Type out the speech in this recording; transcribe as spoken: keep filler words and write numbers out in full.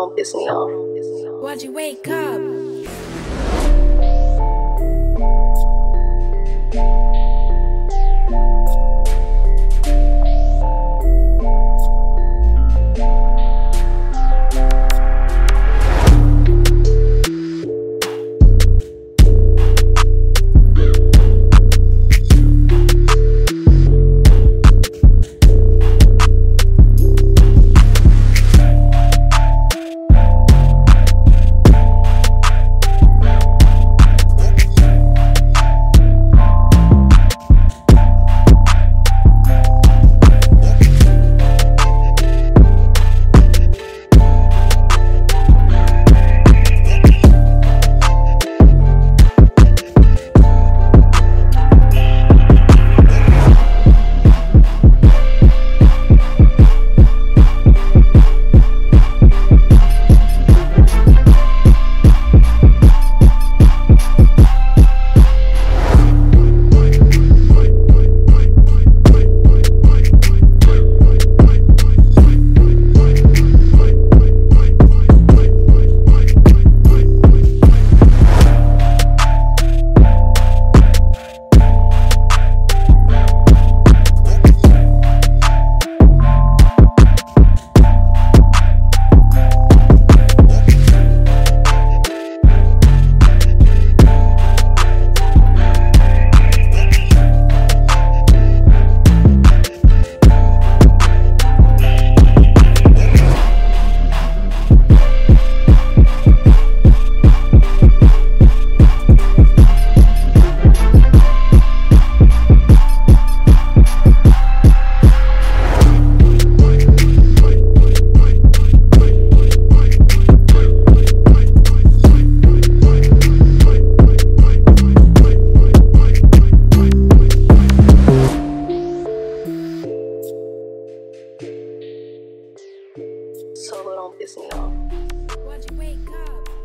don't piss me off. Why'd you wake up? So don't piss me off. Why'd you wake up?